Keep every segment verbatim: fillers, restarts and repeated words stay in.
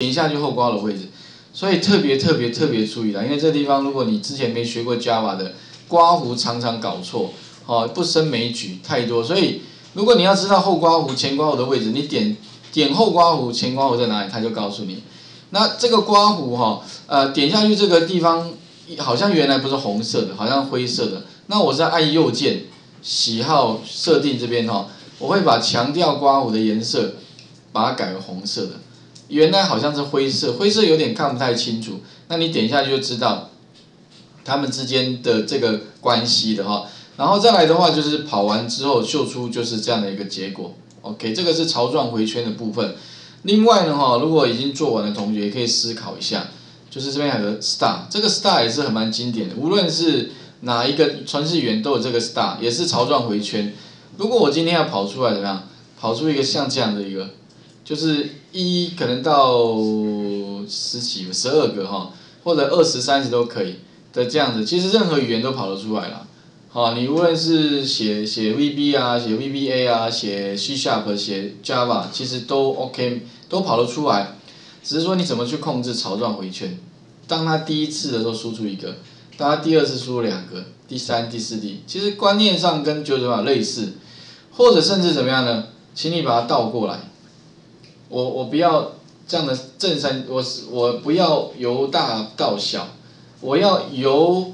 点一下就后刮的位置，所以特别特别特别注意啦，因为这地方如果你之前没学过 Java 的，刮弧常常搞错，哦，不胜枚举太多。所以如果你要知道后刮弧、前刮弧的位置，你点点后刮弧、前刮弧在哪里，它就告诉你。那这个刮弧哈，呃，点下去这个地方好像原来不是红色的，好像灰色的。那我是按右键喜好设定这边哈，我会把强调刮弧的颜色把它改为红色的。 原来好像是灰色，灰色有点看不太清楚。那你点一下就知道它们之间的这个关系的哈。然后再来的话就是跑完之后秀出就是这样的一个结果。OK， 这个是槽状回圈的部分。另外呢哈，如果已经做完的同学也可以思考一下，就是这边还有个 star， 这个 star 也是很蛮经典的，无论是哪一个程式语言都有这个 star， 也是槽状回圈。如果我今天要跑出来怎么样？跑出一个像这样的一个。 就是一可能到十几、十二个哈，或者二十、三十都可以的这样子。其实任何语言都跑得出来了，好，你无论是写写 V B 啊、写 V B A 啊、写 C Sharp、写 Java， 其实都 OK， 都跑得出来。只是说你怎么去控制槽状回圈？当它第一次的时候输出一个，当它第二次输入两个，第三、第四、第，其实观念上跟九九八类似，或者甚至怎么样呢？请你把它倒过来。 我我不要这样的正三，我我不要由大到小，我要由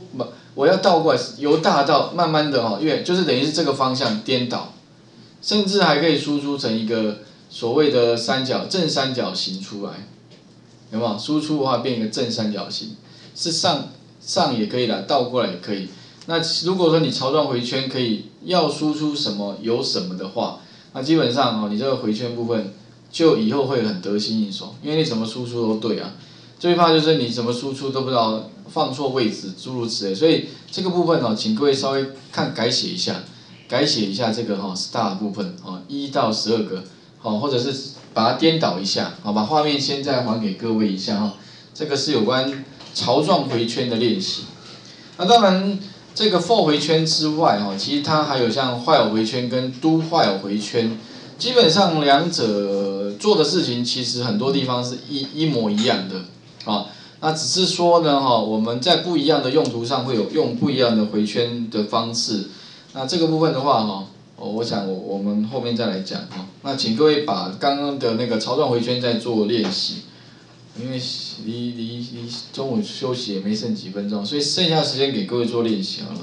我要倒过来，由大到慢慢的哦，越就是等于是这个方向颠倒，甚至还可以输出成一个所谓的三角正三角形出来，有没有？输出的话变一个正三角形，是上上也可以的，倒过来也可以。那如果说你槽状回圈可以要输出什么有什么的话，那基本上哦，你这个回圈部分。 就以后会很得心应手，因为你怎么输出都对啊。最怕就是你怎么输出都不知道放错位置，诸如此类。所以这个部分哦，请各位稍微看改写一下，改写一下这个哈 star 的部分哦，一到十二个，好，或者是把它颠倒一下，好，把画面现在还给各位一下哈。这个是有关槽状回圈的练习。那当然，这个 for 回圈之外哈，其实它还有像 while 回圈跟 do while 回圈，基本上两者。 做的事情其实很多地方是一一模一样的啊，那只是说呢哈，我们在不一样的用途上会有用不一样的回圈的方式。那这个部分的话哈，我想我我们后面再来讲哈。那请各位把刚刚的那个槽状回圈再做练习，因为离离离中午休息也没剩几分钟，所以剩下的时间给各位做练习好了。